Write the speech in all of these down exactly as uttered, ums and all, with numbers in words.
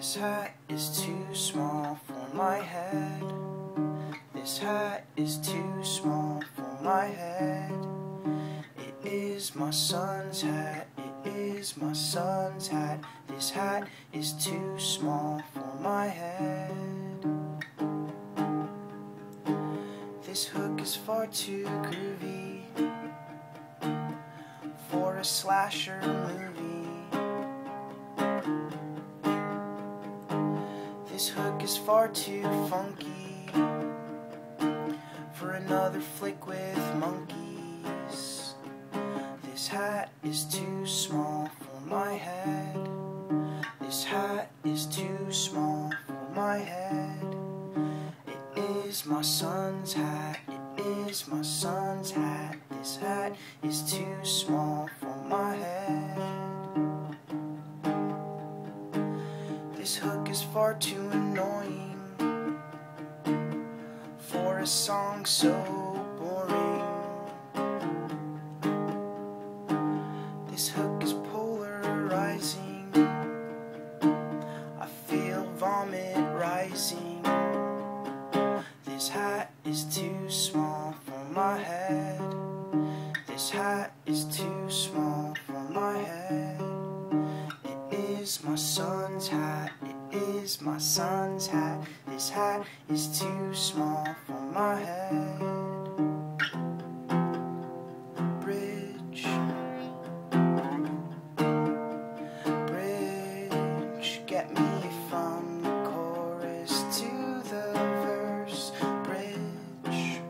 This hat is too small for my head. This hat is too small for my head. It is my son's hat. It is my son's hat. This hat is too small for my head. This hook is far too groovy for a slasher movie. This hook is far too funky for another flick with monkeys. This hat is too small for my head. This hat is too small for my head. It is my son's hat. It is my son's hat. This hat is too small for my head. This hook is far too annoying for a song so boring. This hook is polarizing. I feel vomit rising. This hat is too small for my head. This hat is too small for my head. It is my son's hat. It is my son's hat. This hat is too small for my head. Bridge, bridge, get me from the chorus to the verse. Bridge,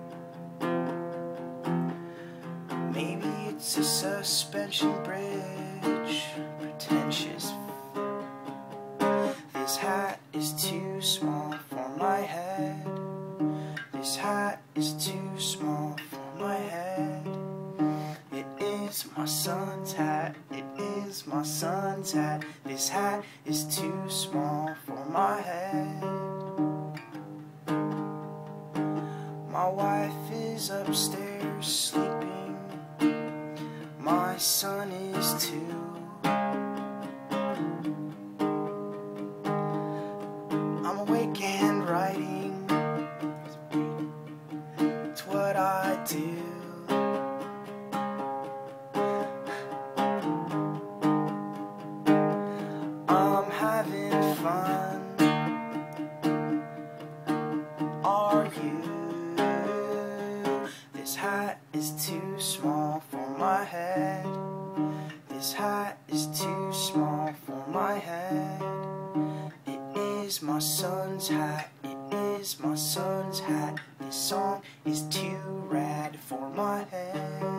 maybe it's a suspension bridge, pretentious. This hat is too small for my head. This hat is too small for my head. It is my son's hat. It is my son's hat. This hat is too small for my head. My wife is upstairs sleeping. My son is too. Awake and writing, it's what I do. I'm having fun. Are you? This hat is too small for my head. This hat is too small for my head. It is my son's hat, it is my son's hat. This song is too rad for my head.